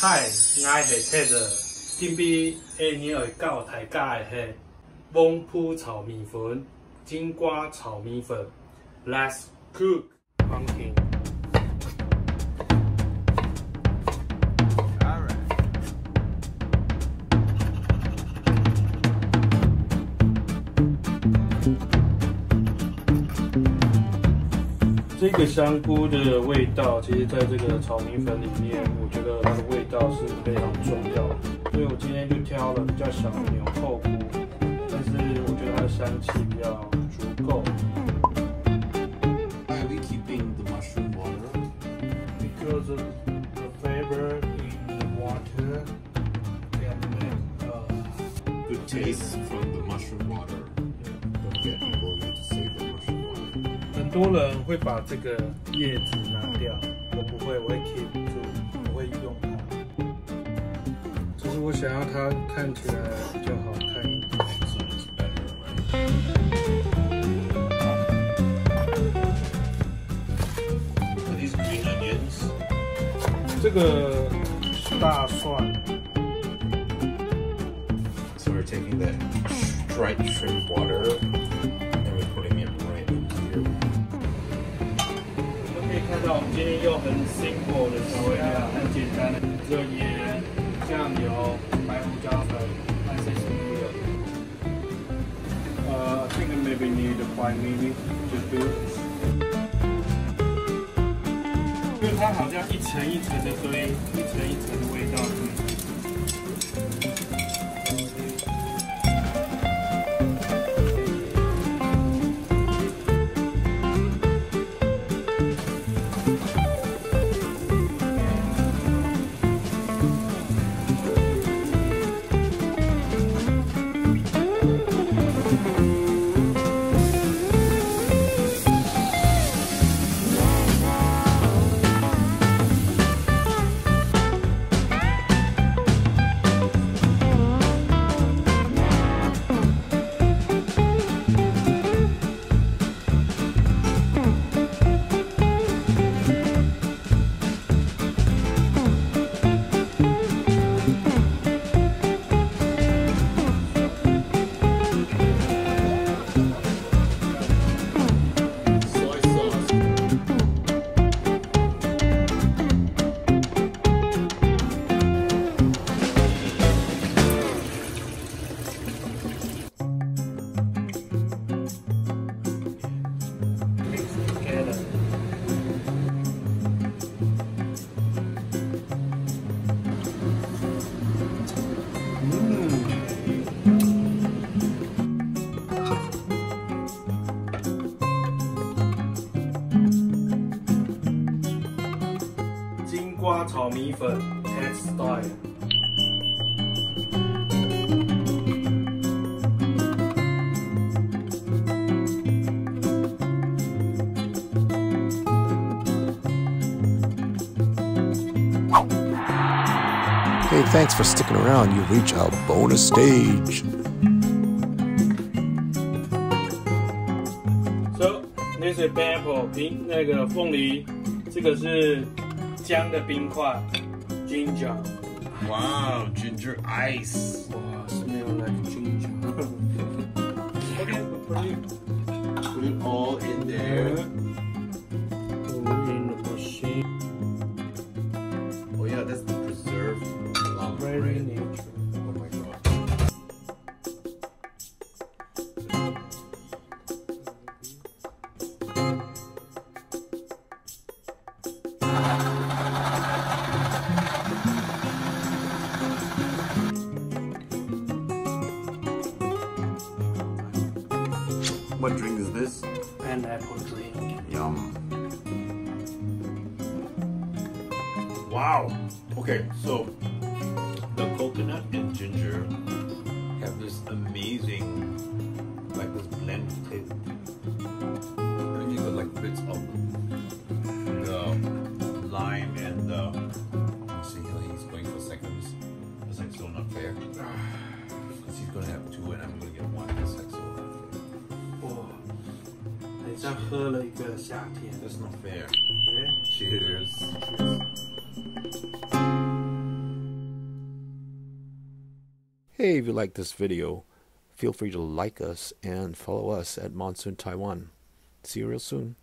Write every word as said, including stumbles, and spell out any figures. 海爱下切着，今比下年会到大家的嘿。蒙铺炒米粉，金瓜炒米粉 ，Let's cook pumpkin。这个香菇的味道，其实在这个炒米粉里面，我觉得它的味道是非常重要的。所以我今天就挑了比较小的牛后菇，但是我觉得它的香气比较足够。Why are we keeping the mushroom water? Because of the flavor in the water can make uh, the taste from the mushroom water. Don't get people to save the mushroom. 很多人会把这个叶子拿掉，我不会，我会 keep 住，我会用它。就是我想要它看起来比较好看一点。这个大蒜。So we're taking the dried shrimp water and we're putting it right in here. 可以看到，我们今天用很 simple 的调味料，很简单的，只有盐、酱油、白胡椒粉，还是什么的。呃 ，I think maybe need five minutes to do. 因为它好像一层一层的堆，一层一层的味道。瓜炒米粉 ，Thai style。Hey, thanks for sticking around. You reach our bonus stage. So, this is pineapple 平那个凤梨，这个是。 姜的冰块 ，ginger。Wow, ginger ice. Wow, smell like ginger. Okay, put it, put it all in there. Put it in the machine. Oh yeah, that's the preserved long grain. Oh my god. What drink is this? Pineapple drink. Yum. Wow. Okay, so the coconut and ginger have this amazing, like this blend taste. I think it's like bits of the lime and the. I see he's going for seconds. That's like so not fair. Because he's gonna have two and I'm gonna get one. That's like so. 像喝了一个夏天。That's not fair. Cheers. Cheers. Hey, if you like this video, feel free to like us and follow us at Monsoon Taiwan. See you real soon.